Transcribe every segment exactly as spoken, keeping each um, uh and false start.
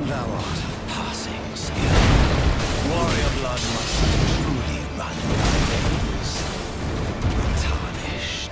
Thou art of passing skill. Warrior blood must truly run in thy veins, untarnished.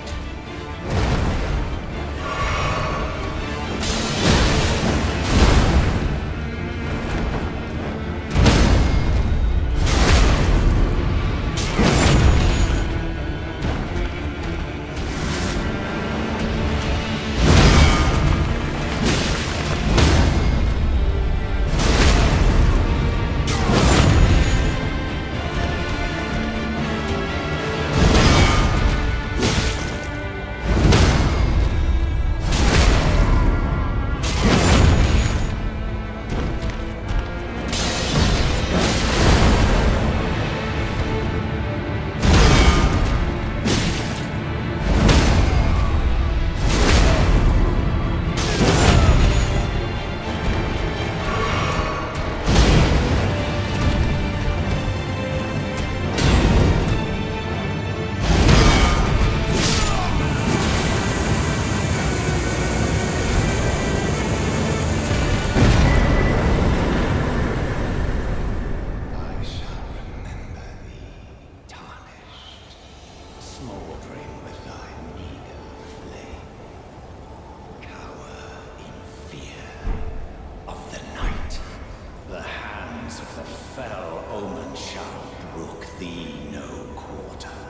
The Fell Omen shall brook thee no quarter.